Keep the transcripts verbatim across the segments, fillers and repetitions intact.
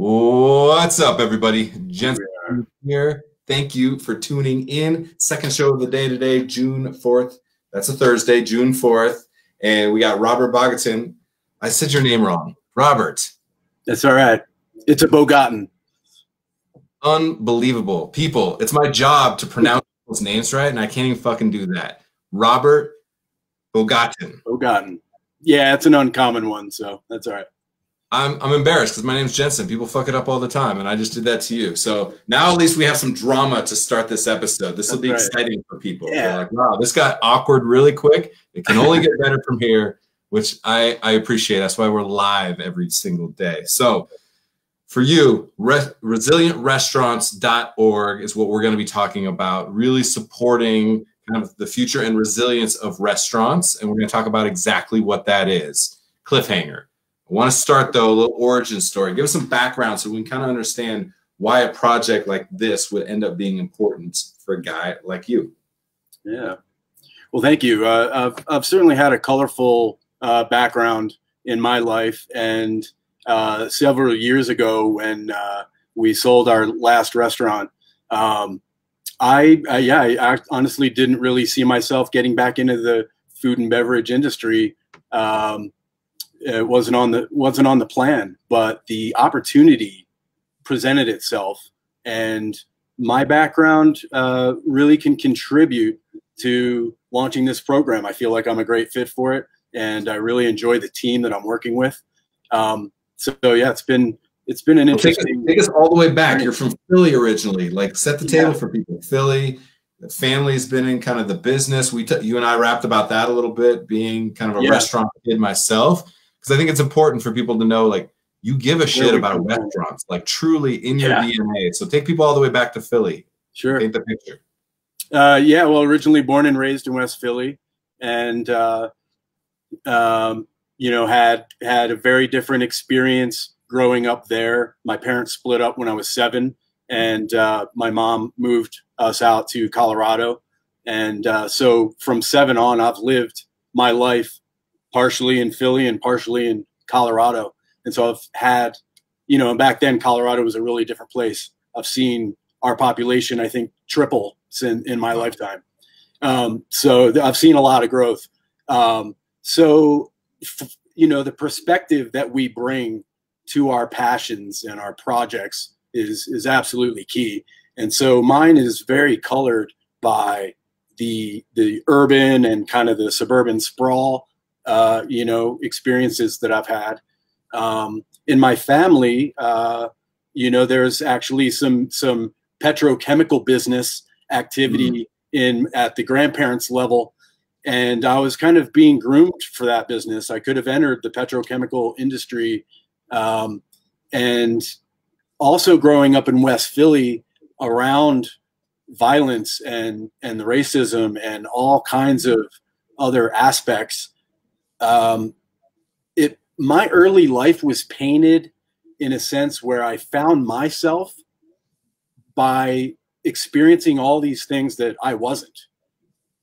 What's up, everybody? Jensen here. Thank you for tuning in. Second show of the day today, June fourth. That's a Thursday, June fourth. And we got Robert Bogatin. I said your name wrong. Robert. That's all right. It's a Bogatin. Unbelievable. People, it's my job to pronounce people's names right, and I can't even fucking do that. Robert Bogatin. Bogatin. Yeah, it's an uncommon one, so that's all right. I'm, I'm embarrassed because my name's Jensen. People fuck it up all the time, and I just did that to you. So now at least we have some drama to start this episode. This will be right. Exciting for people. Yeah. They're like, wow, this got awkward really quick. It can only get better from here, which I, I appreciate. That's why we're live every single day. So for you, res- resilient restaurants dot org is what we're going to be talking about, really supporting kind of the future and resilience of restaurants. And we're going to talk about exactly what that is. Cliffhanger. I want to start, though, a little origin story. Give us some background so we can kind of understand why a project like this would end up being important for a guy like you. Yeah. Well, thank you. Uh, I've, I've certainly had a colorful uh, background in my life. And uh, several years ago when uh, we sold our last restaurant, um, I, uh, yeah, I honestly didn't really see myself getting back into the food and beverage industry. Um, it wasn't on the wasn't on the plan, but the opportunity presented itself, and my background uh, really can contribute to launching this program. I feel like I'm a great fit for it, and I really enjoy the team that I'm working with. Um, so, so yeah, it's been it's been an interesting. Well, take, us, take us all the way back. You're from Philly originally. Like, set the table yeah. for people. Philly, the family's been in kind of the business. We t- you and I rapped about that a little bit, being kind of a yeah. restaurant kid myself. Because I think it's important for people to know, like, you give a shit about restaurants, like truly in your yeah. D N A. So take people all the way back to Philly. Sure. Paint the picture. Uh, yeah, well, originally born and raised in West Philly, and, uh, um, you know, had had a very different experience growing up there. My parents split up when I was seven, and uh, my mom moved us out to Colorado. And uh, so from seven on, I've lived my life partially in Philly and partially in Colorado. And so I've had, you know, and back then Colorado was a really different place. I've seen our population, I think, triple in, in my lifetime. Um, so th- I've seen a lot of growth. Um, so, f- you know, the perspective that we bring to our passions and our projects is, is absolutely key. And so mine is very colored by the, the urban and kind of the suburban sprawl, Uh, you know, experiences that I've had. Um, in my family, uh, you know, there's actually some some petrochemical business activity mm-hmm. in at the grandparents' level, and I was kind of being groomed for that business. I could have entered the petrochemical industry, um, and also growing up in West Philly around violence and and the racism and all kinds of other aspects. Um, it, my early life was painted in a sense where I found myself by experiencing all these things that I wasn't.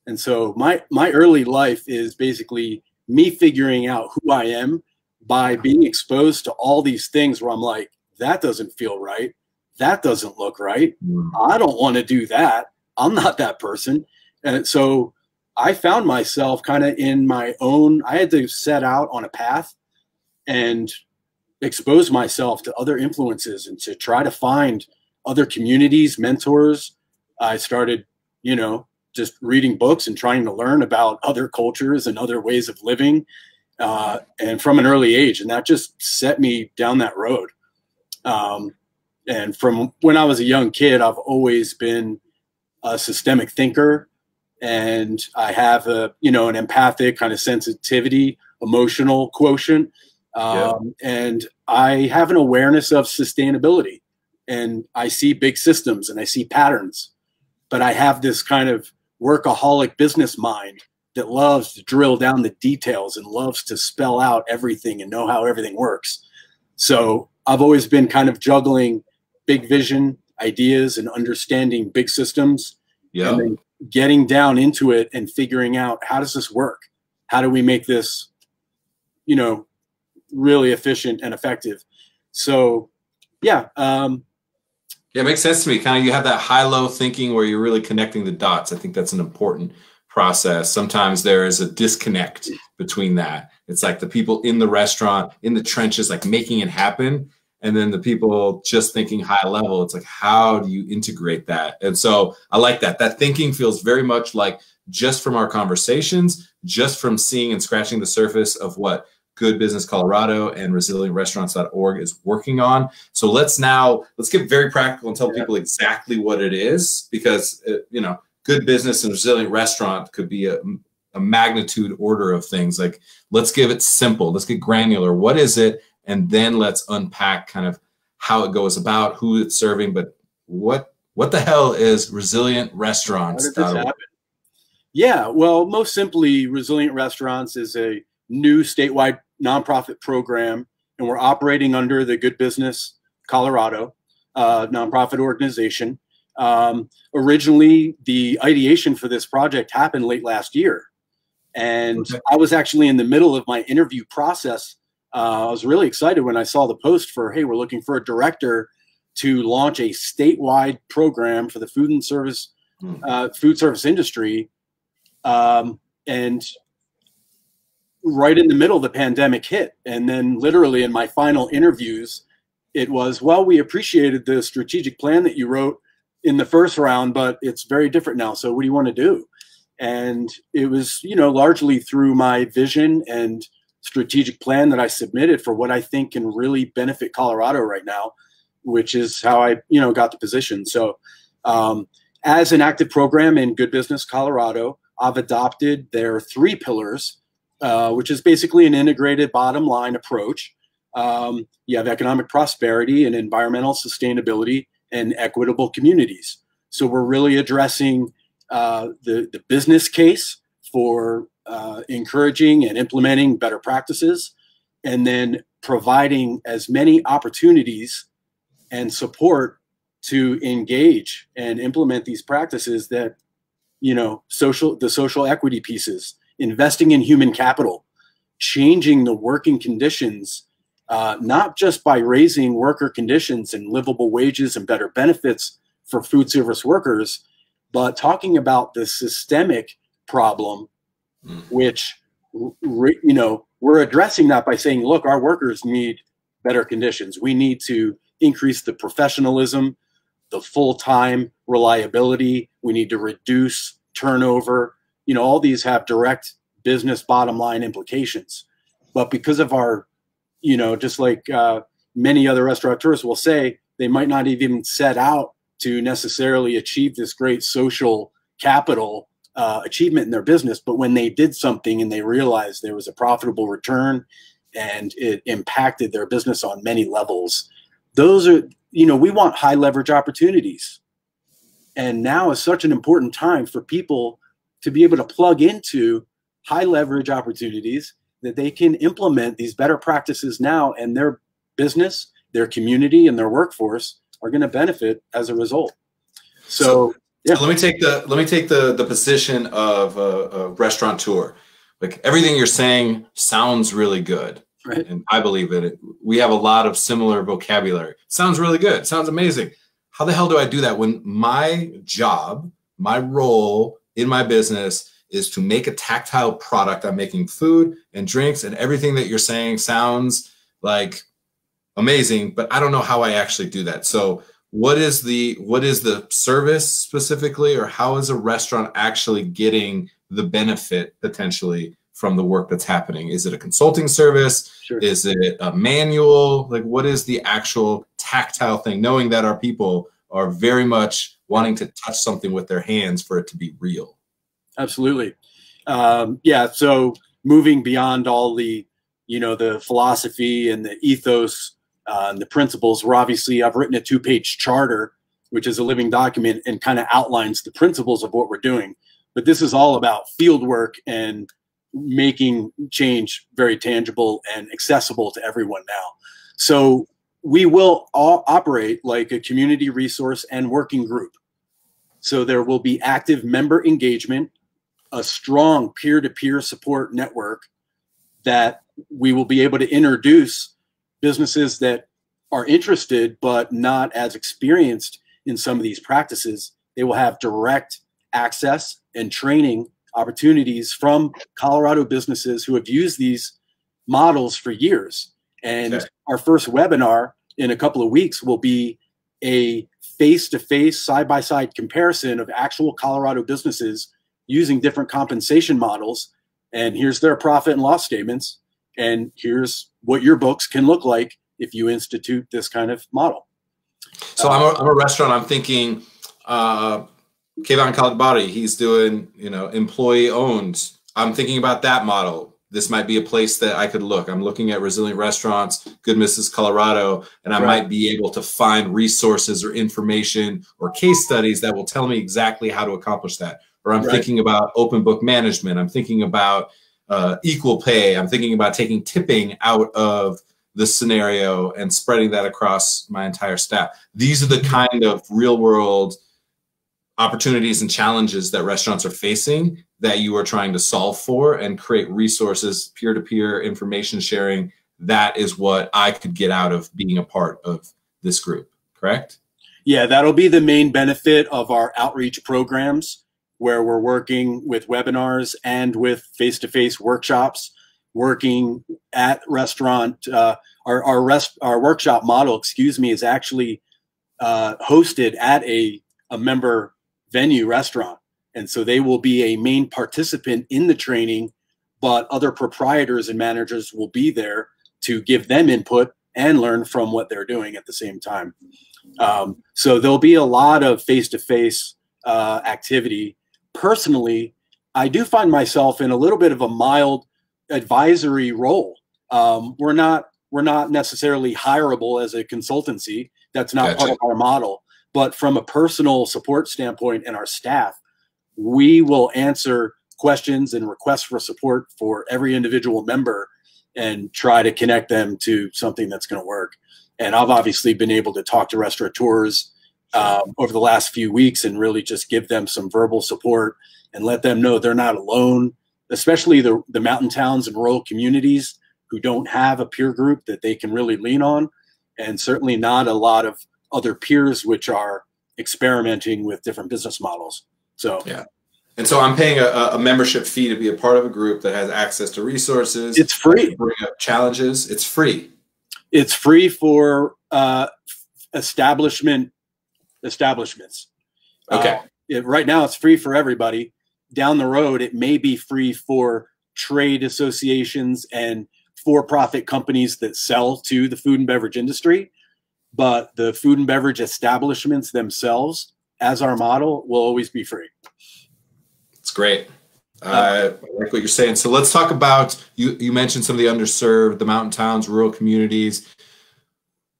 And so my, my early life is basically me figuring out who I am by being exposed to all these things where I'm like, that doesn't feel right. That doesn't look right. I don't want to do that. I'm not that person. And so I found myself kind of in my own, I had to set out on a path and expose myself to other influences and to try to find other communities, mentors. I started, you know, just reading books and trying to learn about other cultures and other ways of living uh, and from an early age. And that just set me down that road. Um, and from when I was a young kid, I've always been a systemic thinker. And I have a, you know, an empathic kind of sensitivity, emotional quotient. Um, yeah. And I have an awareness of sustainability, and I see big systems and I see patterns, but I have this kind of workaholic business mind that loves to drill down the details and loves to spell out everything and know how everything works. So I've always been kind of juggling big vision ideas and understanding big systems. Yeah. And then getting down into it and figuring out, how does this work? How do we make this, you know, really efficient and effective? So yeah. Um, yeah, it makes sense to me. Kind of you have that high-low thinking where you're really connecting the dots. I think that's an important process. Sometimes there is a disconnect between that. It's like the people in the restaurant, in the trenches, like making it happen. And then the people just thinking high level, it's like, how do you integrate that? And so I like that. That thinking feels very much like just from our conversations, just from seeing and scratching the surface of what Good Business Colorado and resilient restaurants dot org is working on. So let's now, let's get very practical and tell yeah. people exactly what it is, because, it, you know, good business and resilient restaurant could be a, a magnitude order of things. Like, let's give it simple. Let's get granular. What is it? And then let's unpack kind of how it goes about, who it's serving, but what what the hell is Resilient Restaurants? Yeah, well, most simply, Resilient Restaurants is a new statewide nonprofit program, and we're operating under the Good Business Colorado uh, nonprofit organization. Um, originally, the ideation for this project happened late last year, and okay. I was actually in the middle of my interview process. Uh, I was really excited when I saw the post for, hey, we're looking for a director to launch a statewide program for the food and service, uh, food service industry. Um, and right in the middle, the pandemic hit. And then literally in my final interviews, it was, well, we appreciated the strategic plan that you wrote in the first round, but it's very different now. So what do you want to do? And it was, you know, largely through my vision and strategic plan that I submitted for what I think can really benefit Colorado right now, which is how I, you know, got the position. So um, as an active program in Good Business Colorado, I've adopted their three pillars, uh, which is basically an integrated bottom line approach. Um, you have economic prosperity and environmental sustainability and equitable communities. So we're really addressing uh, the, the business case for Uh, encouraging and implementing better practices, and then providing as many opportunities and support to engage and implement these practices that, you know, social, the social equity pieces, investing in human capital, changing the working conditions, uh, not just by raising worker conditions and livable wages and better benefits for food service workers, but talking about the systemic problem, which, you know, we're addressing that by saying, look, our workers need better conditions. We need to increase the professionalism, the full-time reliability. We need to reduce turnover. You know, all these have direct business bottom line implications. But because of our, you know, just like uh, many other restaurateurs will say, they might not even set out to necessarily achieve this great social capital Uh, achievement in their business, but when they did something and they realized there was a profitable return and it impacted their business on many levels, those are, you know, we want high leverage opportunities. And now is such an important time for people to be able to plug into high leverage opportunities that they can implement these better practices now, and their business, their community, and their workforce are going to benefit as a result. So, so yeah. Let me take the let me take the the position of a, a restaurateur. Like, everything you're saying sounds really good, right? And I believe it. it. We have a lot of similar vocabulary. Sounds really good. Sounds amazing. How the hell do I do that when my job, my role in my business is to make a tactile product? I'm making food and drinks, and everything that you're saying sounds like amazing, but I don't know how I actually do that. So, What is the what is the service specifically, or how is a restaurant actually getting the benefit potentially from the work that's happening? Is it a consulting service? Sure. Is it a manual? Like, what is the actual tactile thing? Knowing that our people are very much wanting to touch something with their hands for it to be real. Absolutely, um, yeah. So moving beyond all the, you know, the philosophy and the ethos. Uh, and the principles were obviously, I've written a two-page charter, which is a living document and kind of outlines the principles of what we're doing. But this is all about field work and making change very tangible and accessible to everyone now. So we will all operate like a community resource and working group. So there will be active member engagement, a strong peer-to-peer support network that we will be able to introduce businesses that are interested but not as experienced in some of these practices, they will have direct access and training opportunities from Colorado businesses who have used these models for years. And okay. Our first webinar in a couple of weeks will be a face-to-face, side-by-side comparison of actual Colorado businesses using different compensation models. And here's their profit and loss statements. And here's what your books can look like if you institute this kind of model. So um, I'm, a, I'm a restaurant, I'm thinking, uh, Kayvon Kalabari, he's doing, you know, employee owned. I'm thinking about that model. This might be a place that I could look. I'm looking at Resilient Restaurants, Good Business Colorado, and I right. might be able to find resources or information or case studies that will tell me exactly how to accomplish that. Or I'm right. thinking about open book management. I'm thinking about uh, equal pay. I'm thinking about taking tipping out of the scenario and spreading that across my entire staff. These are the kind of real world opportunities and challenges that restaurants are facing that you are trying to solve for and create resources, peer-to-peer information sharing. That is what I could get out of being a part of this group, correct? Yeah, that'll be the main benefit of our outreach programs where we're working with webinars and with face-to-face workshops, working at restaurant. Uh, our, our, rest, our workshop model, excuse me, is actually uh, hosted at a, a member venue restaurant. And so they will be a main participant in the training, but other proprietors and managers will be there to give them input and learn from what they're doing at the same time. Um, so there'll be a lot of face-to-face uh, activity. Personally, I do find myself in a little bit of a mild advisory role. Um, we're not, we're not necessarily hireable as a consultancy. That's not Gotcha. Part of our model. But from a personal support standpoint and our staff, we will answer questions and requests for support for every individual member and try to connect them to something that's going to work. And I've obviously been able to talk to restaurateurs um, over the last few weeks and really just give them some verbal support and let them know they're not alone, especially the, the mountain towns and rural communities who don't have a peer group that they can really lean on, and certainly not a lot of other peers which are experimenting with different business models. So yeah. And so I'm paying a, a membership fee to be a part of a group that has access to resources. It's free. Bring up challenges. It's free. It's free for uh, establishment establishments. Okay. Uh, it, right now it's free for everybody. Down the road, it may be free for trade associations and for-profit companies that sell to the food and beverage industry. But the food and beverage establishments themselves, as our model, will always be free. It's great. Uh, I like what you're saying. So let's talk about, you, you mentioned some of the underserved, the mountain towns, rural communities.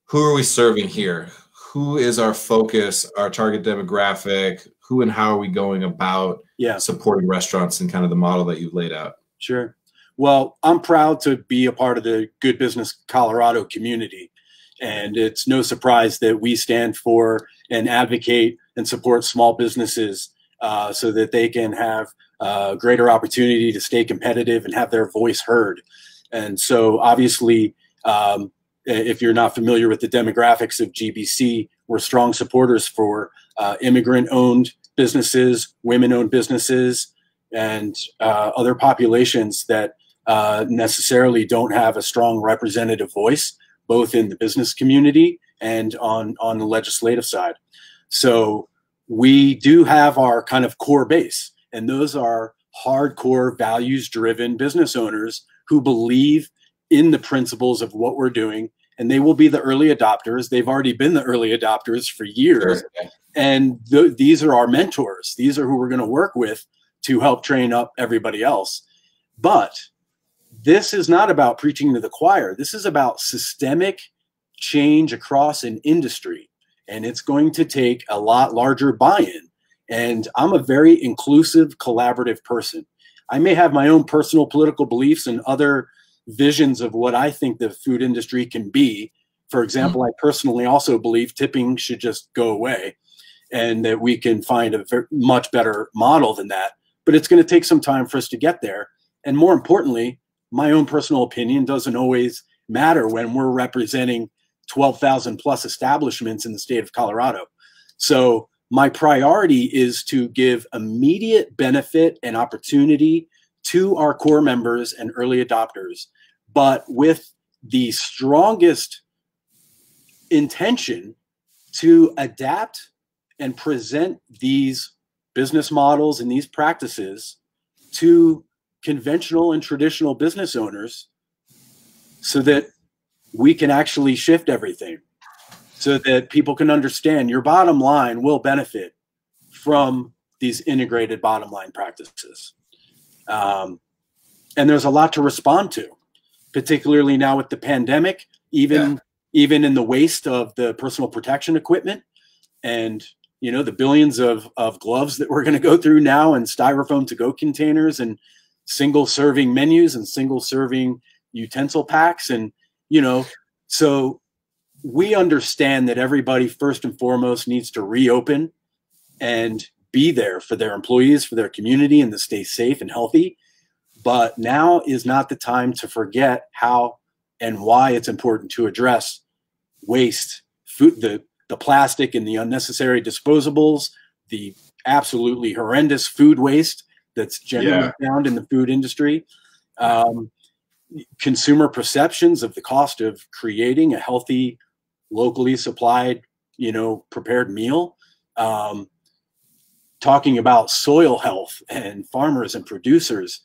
Who are we serving here? Who is our focus, our target demographic? Who and how are we going about yeah. supporting restaurants and kind of the model that you've laid out? Sure. Well, I'm proud to be a part of the Good Business Colorado community. And it's no surprise that we stand for and advocate and support small businesses uh, so that they can have a uh, greater opportunity to stay competitive and have their voice heard. And so obviously, um, if you're not familiar with the demographics of G B C, we're strong supporters for uh, immigrant-owned businesses, women-owned businesses, and uh, other populations that uh, necessarily don't have a strong representative voice, both in the business community and on, on the legislative side. So we do have our kind of core base, and those are hardcore values-driven business owners who believe in the principles of what we're doing, and they will be the early adopters. They've already been the early adopters for years. Sure. And th these are our mentors. These are who we're gonna work with to help train up everybody else. But this is not about preaching to the choir. This is about systemic change across an industry. And it's going to take a lot larger buy-in. And I'm a very inclusive, collaborative person. I may have my own personal political beliefs and other visions of what I think the food industry can be. For example, mm-hmm. I personally also believe tipping should just go away and that we can find a much better model than that. But it's going to take some time for us to get there. And more importantly, my own personal opinion doesn't always matter when we're representing twelve thousand plus establishments in the state of Colorado. So my priority is to give immediate benefit and opportunity to our core members and early adopters, but with the strongest intention to adapt and present these business models and these practices to conventional and traditional business owners so that we can actually shift everything, so that people can understand your bottom line will benefit from these integrated bottom line practices. Um, and there's a lot to respond to, particularly now with the pandemic, even, yeah. even in the waste of the personal protection equipment and, you know, the billions of, of gloves that we're going to go through now, and styrofoam to-go containers and single serving menus and single serving utensil packs. And, you know, so we understand that everybody first and foremost needs to reopen and be there for their employees, for their community, and to stay safe and healthy. But now is not the time to forget how and why it's important to address waste, food, the, the plastic and the unnecessary disposables, the absolutely horrendous food waste that's generally yeah. found in the food industry, um, consumer perceptions of the cost of creating a healthy, locally supplied, you know, prepared meal, um, talking about soil health and farmers and producers,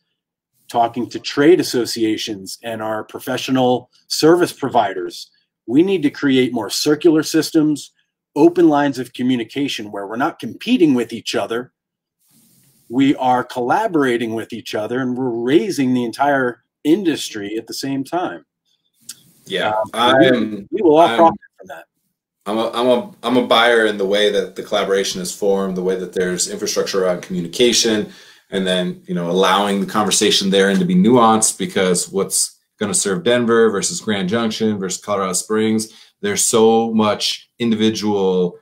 talking to trade associations and our professional service providers. We need to create more circular systems, open lines of communication where we're not competing with each other. We are collaborating with each other, and we're raising the entire industry at the same time. Yeah, um, I am, we will all I'm, profit from that. I'm a, I'm a, I'm a buyer in the way that the collaboration is formed, the way that there's infrastructure around communication, and then, you know, allowing the conversation therein to be nuanced, because what's going to serve Denver versus Grand Junction versus Colorado Springs, there's so much individual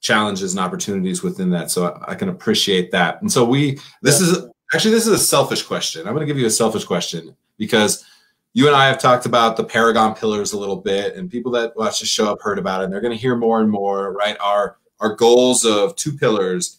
challenges and opportunities within that. So I, I can appreciate that. And so we, this yeah. is actually, this is a selfish question. I'm going to give you a selfish question, because you and I have talked about the Paragon Pillars a little bit, and people that watch the show have heard about it, and they're going to hear more and more, right? Our, our goals of two pillars,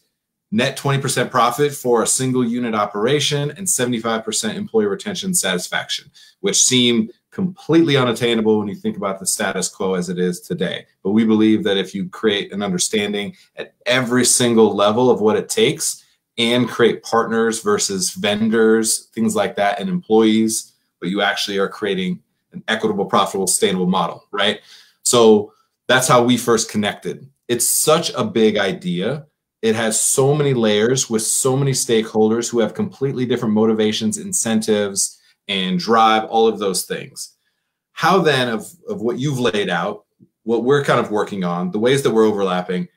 net twenty percent profit for a single unit operation and seventy-five percent employee retention satisfaction, which seem completely unattainable when you think about the status quo as it is today. But we believe that if you create an understanding at every single level of what it takes, and create partners versus vendors, things like that, and employees, but you actually are creating an equitable, profitable, sustainable model, right? So that's how we first connected. It's such a big idea. It has so many layers with so many stakeholders who have completely different motivations, incentives, and drive, all of those things. How then, of, of what you've laid out, what we're kind of working on, the ways that we're overlapping,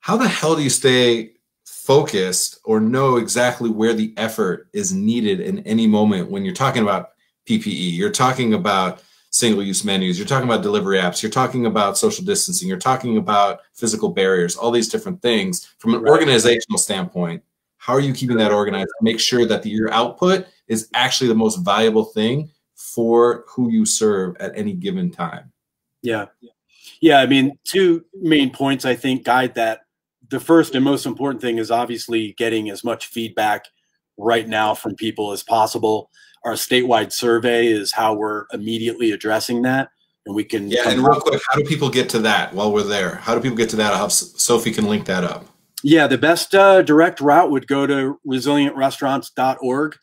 how the hell do you stay focused or know exactly where the effort is needed in any moment when you're talking about P P E, you're talking about single-use menus, you're talking about delivery apps, you're talking about social distancing, you're talking about physical barriers, all these different things. From an right. organizational standpoint, how are you keeping that organized to make sure that the, your output is actually the most valuable thing for who you serve at any given time? Yeah. Yeah, I mean, two main points I think guide that. The first and most important thing is obviously getting as much feedback right now from people as possible. Our statewide survey is how we're immediately addressing that. And we can- Yeah, and real quick, how do people get to that while we're there? How do people get to that? I hope Sophie can link that up. Yeah, the best uh, direct route would go to resilient restaurants dot org,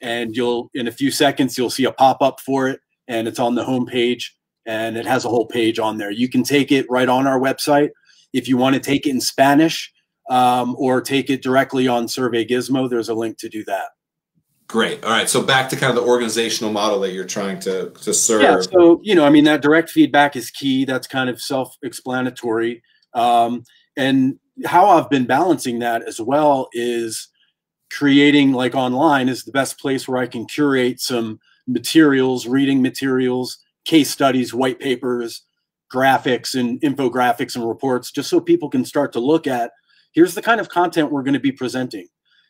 and you'll, in a few seconds, you'll see a pop-up for it, and it's on the homepage, and it has a whole page on there. You can take it right on our website. If you want to take it in Spanish um, or take it directly on SurveyGizmo, there's a link to do that. Great. All right. So back to kind of the organizational model that you're trying to, to serve. Yeah, so, you know, I mean, that direct feedback is key. That's kind of self-explanatory. Um, and how I've been balancing that as well is creating, like online is the best place where I can curate some materials, reading materials, case studies, white papers, graphics and infographics and reports, just so people can start to look at, here's the kind of content we're going to be presenting.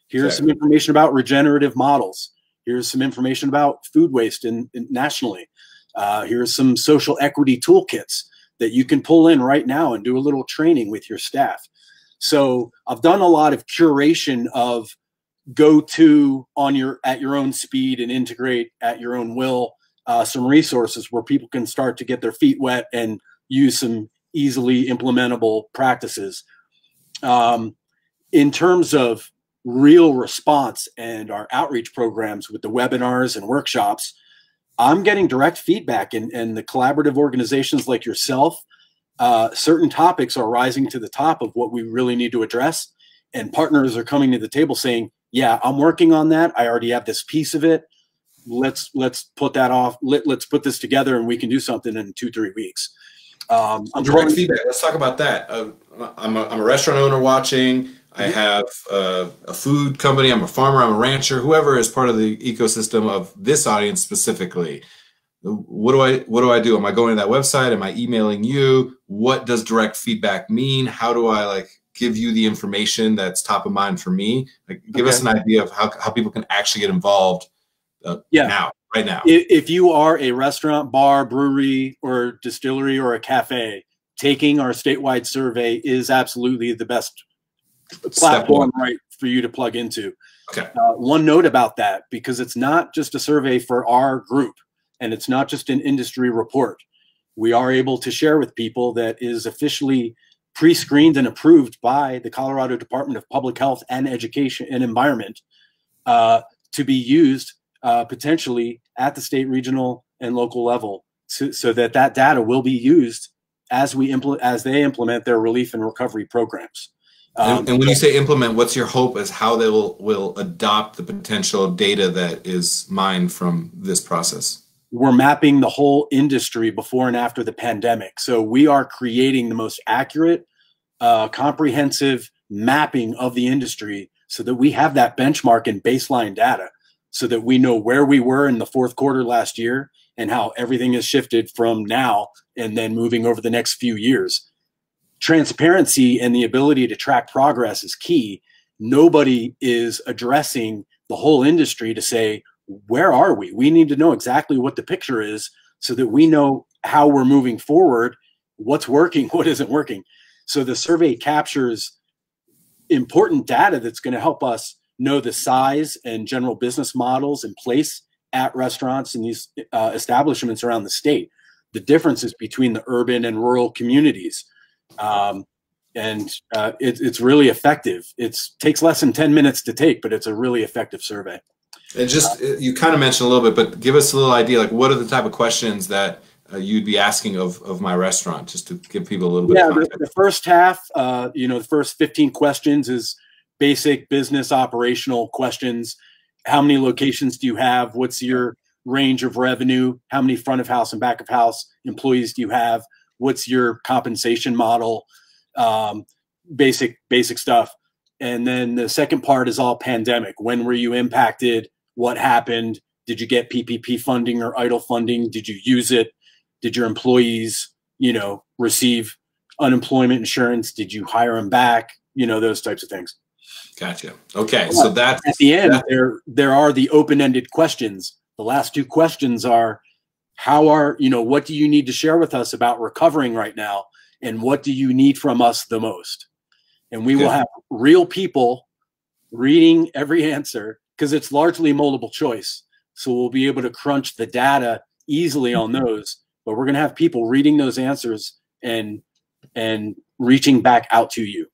Here's exactly. some information about regenerative models. Here's some information about food waste in, in nationally. Uh, here are some social equity toolkits that you can pull in right now and do a little training with your staff. So I've done a lot of curation of go to on your at your own speed and integrate at your own will, uh, some resources where people can start to get their feet wet and use some easily implementable practices. Um, in terms of real response and our outreach programs with the webinars and workshops, I'm getting direct feedback, and, and the collaborative organizations like yourself, uh, certain topics are rising to the top of what we really need to address, and partners are coming to the table saying, yeah, I'm working on that. I already have this piece of it. Let's, let's put that off. Let, let's put this together and we can do something in two, three weeks. Um, I'm direct feedback. Let's talk about that. Uh, I'm, a, I'm a restaurant owner watching. I have uh, a food company, I'm a farmer, I'm a rancher, whoever is part of the ecosystem of this audience specifically. What do I what do I do? Am I going to that website? Am I emailing you? What does direct feedback mean? How do I like give you the information that's top of mind for me? Like, give okay. us an idea of how, how people can actually get involved uh, yeah. now, right now. If you are a restaurant, bar, brewery, or distillery, or a cafe, taking our statewide survey is absolutely the best platform right for you to plug into. Okay. Uh, one note about that, because it's not just a survey for our group and it's not just an industry report. We are able to share with people that is officially pre-screened and approved by the Colorado Department of Public Health and Education and Environment uh, to be used uh, potentially at the state, regional, and local level, so, so that that data will be used as we implement as they implement their relief and recovery programs. Um, and, and when you say implement, what's your hope as how they will, will adopt the potential data that is mined from this process? We're mapping the whole industry before and after the pandemic. So we are creating the most accurate, uh, comprehensive mapping of the industry so that we have that benchmark and baseline data so that we know where we were in the fourth quarter last year and how everything has shifted from now and then moving over the next few years. Transparency and the ability to track progress is key. Nobody is addressing the whole industry to say, where are we? We need to know exactly what the picture is so that we know how we're moving forward, what's working, what isn't working. So the survey captures important data that's going to help us know the size and general business models in place at restaurants and these uh, establishments around the state, the differences between the urban and rural communities. Um, and uh, it, it's really effective. It takes less than ten minutes to take, but it's a really effective survey. And just, uh, you kind of mentioned a little bit, but give us a little idea, like what are the type of questions that uh, you'd be asking of, of my restaurant, just to give people a little bit yeah, of context. The first half, uh, you know, the first fifteen questions is basic business operational questions. How many locations do you have? What's your range of revenue? How many front of house and back of house employees do you have? What's your compensation model? Um, basic, basic stuff. And then the second part is all pandemic. When were you impacted? What happened? Did you get P P P funding or idle funding? Did you use it? Did your employees, you know, receive unemployment insurance? Did you hire them back? You know, those types of things. Gotcha. Okay. So that's at the end, there, there are the open-ended questions. The last two questions are, how are, you know, what do you need to share with us about recovering right now? And what do you need from us the most? And we yeah. will have real people reading every answer because it's largely multiple choice. So we'll be able to crunch the data easily on those, but we're going to have people reading those answers and, and reaching back out to you.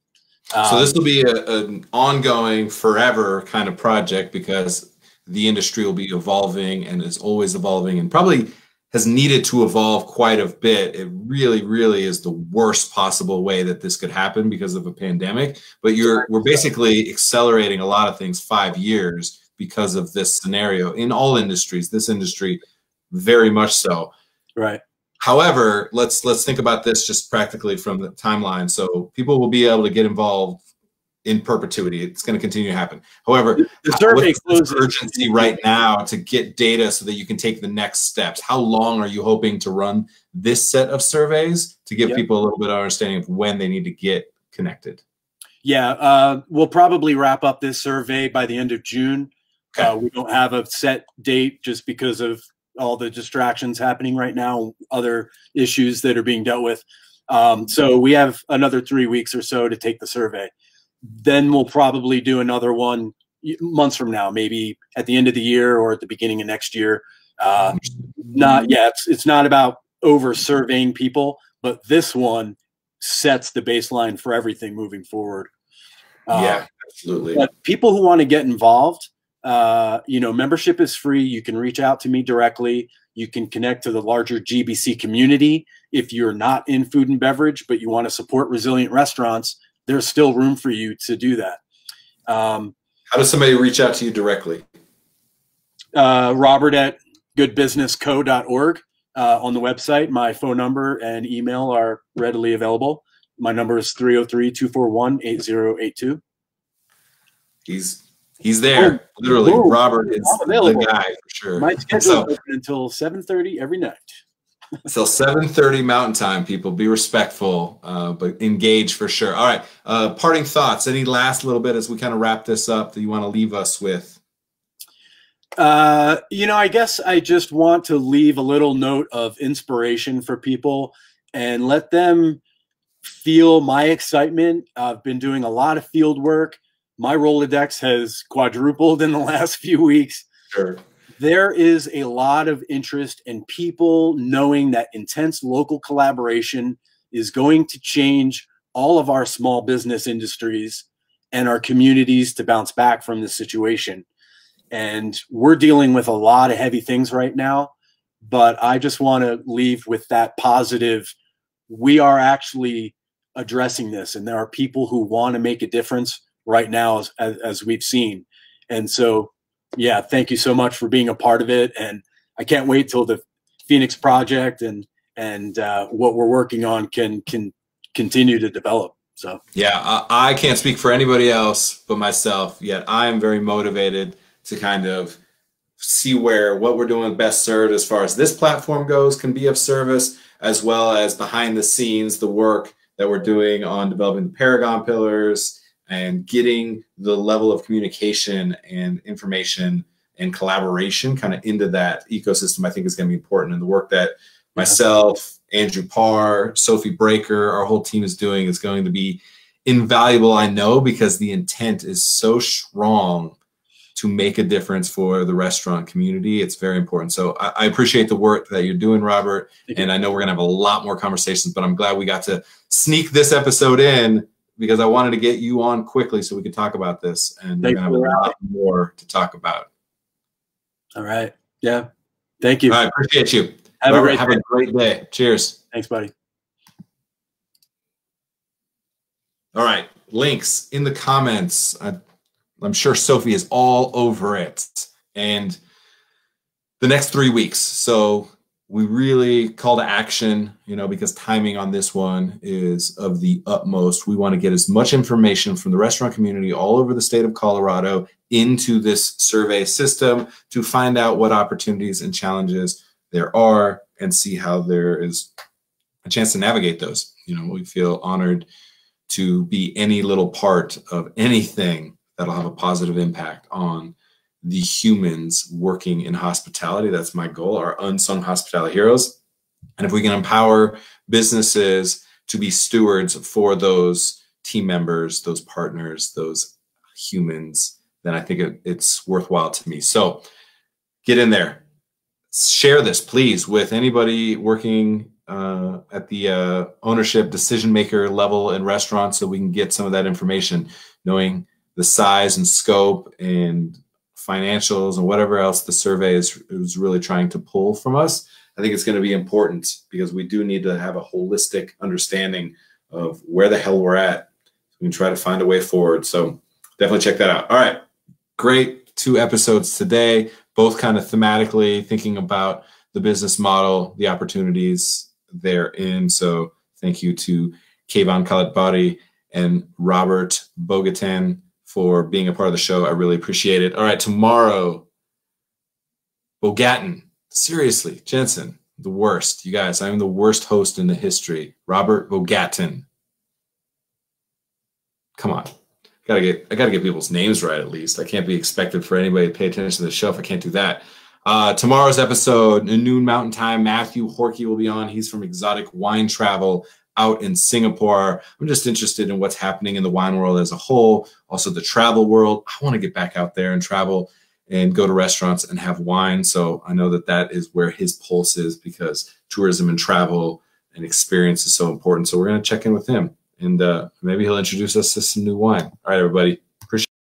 Um, so this will be a, an ongoing forever kind of project because the industry will be evolving and is always evolving and probably has needed to evolve quite a bit. It really, really is the worst possible way that this could happen because of a pandemic, but you're, we're basically accelerating a lot of things five years because of this scenario in all industries, this industry very much so. Right. However, let's, let's think about this just practically from the timeline. So people will be able to get involved in perpetuity. It's going to continue to happen. However, the survey closes urgency right now to get data so that you can take the next steps. How long are you hoping to run this set of surveys to give yep. people a little bit of understanding of when they need to get connected? Yeah, uh, we'll probably wrap up this survey by the end of June. Okay. Uh, we don't have a set date just because of all the distractions happening right now, other issues that are being dealt with. Um, so we have another three weeks or so to take the survey. Then we'll probably do another one months from now, maybe at the end of the year or at the beginning of next year. Uh, not yeah, it's, it's not about over surveying people, but this one sets the baseline for everything moving forward. Uh, yeah, absolutely. But people who want to get involved, uh, you know, membership is free. You can reach out to me directly. You can connect to the larger G B C community. If you're not in food and beverage, but you want to support resilient restaurants, there's still room for you to do that. Um, How does somebody reach out to you directly? Uh, Robert at good business co dot org uh, on the website. My phone number and email are readily available. My number is three oh three, two four one, eight oh eight two. He's he's there, oh, literally. Whoa, Robert is the guy for sure. My schedule is so, open until seven thirty every night. Until seven thirty Mountain Time, people. Be respectful, uh, but engage for sure. All right, uh, parting thoughts. Any last little bit as we kind of wrap this up that you want to leave us with? Uh, you know, I guess I just want to leave a little note of inspiration for people and let them feel my excitement. I've been doing a lot of field work. My Rolodex has quadrupled in the last few weeks. Sure. There is a lot of interest in people knowing that intense local collaboration is going to change all of our small business industries and our communities to bounce back from this situation. And we're dealing with a lot of heavy things right now, but I just want to leave with that positive. We are actually addressing this, and there are people who want to make a difference right now, as, as, as we've seen. And so, yeah, thank you so much for being a part of it. And I can't wait till the Phoenix Project and, and uh, what we're working on can, can continue to develop. So, yeah, I, I can't speak for anybody else but myself, yet I am very motivated to kind of see where what we're doing best served as far as this platform goes can be of service, as well as behind the scenes, the work that we're doing on developing the Paragon Pillars and getting the level of communication and information and collaboration kind of into that ecosystem, I think is going to be important. And the work that myself, Andrew Parr, Sophie Breaker, our whole team is doing is going to be invaluable, I know, because the intent is so strong to make a difference for the restaurant community. It's very important. So I, I appreciate the work that you're doing, Robert. Thank and you. I know we're gonna have a lot more conversations, but I'm glad we got to sneak this episode in because I wanted to get you on quickly so we could talk about this, and Thank we're gonna have a lot more to talk about. All right, yeah, thank you. I appreciate you. Have, Robert, a, great have a great day. Cheers. Thanks, buddy. All right, links in the comments. I, I'm sure Sophie is all over it, and the next three weeks. So we really call to action, you know, because timing on this one is of the utmost. We want to get as much information from the restaurant community all over the state of Colorado into this survey system to find out what opportunities and challenges there are and see how there is a chance to navigate those. You know, we feel honored to be any little part of anything that'll have a positive impact on the humans working in hospitality. That's my goal, our unsung hospitality heroes. And if we can empower businesses to be stewards for those team members, those partners, those humans, then I think it, it's worthwhile to me. So get in there, share this, please, with anybody working uh, at the uh, ownership decision maker level in restaurants so we can get some of that information, knowing the size and scope and financials and whatever else the survey is, is really trying to pull from us. I think it's going to be important because we do need to have a holistic understanding of where the hell we're at. We can try to find a way forward. So definitely check that out. All right. Great two episodes today, both kind of thematically thinking about the business model, the opportunities therein. So thank you to Kayvon Kalitbari and Robert Bogatin for being a part of the show. I really appreciate it. All right, tomorrow, Bogatin, seriously, Jensen, the worst. You guys, I'm the worst host in the history. Robert Bogatin. Come on. Gotta get, I got to get people's names right, at least. I can't be expected for anybody to pay attention to the show if I can't do that. Uh, tomorrow's episode, noon Mountain Time, Matthew Horky will be on. He's from Exotic Wine Travel out in Singapore. I'm just interested in what's happening in the wine world as a whole, also the travel world. I want to get back out there and travel and go to restaurants and have wine. So I know that that is where his pulse is, because tourism and travel and experience is so important. So we're going to check in with him, and uh, maybe he'll introduce us to some new wine. All right, everybody.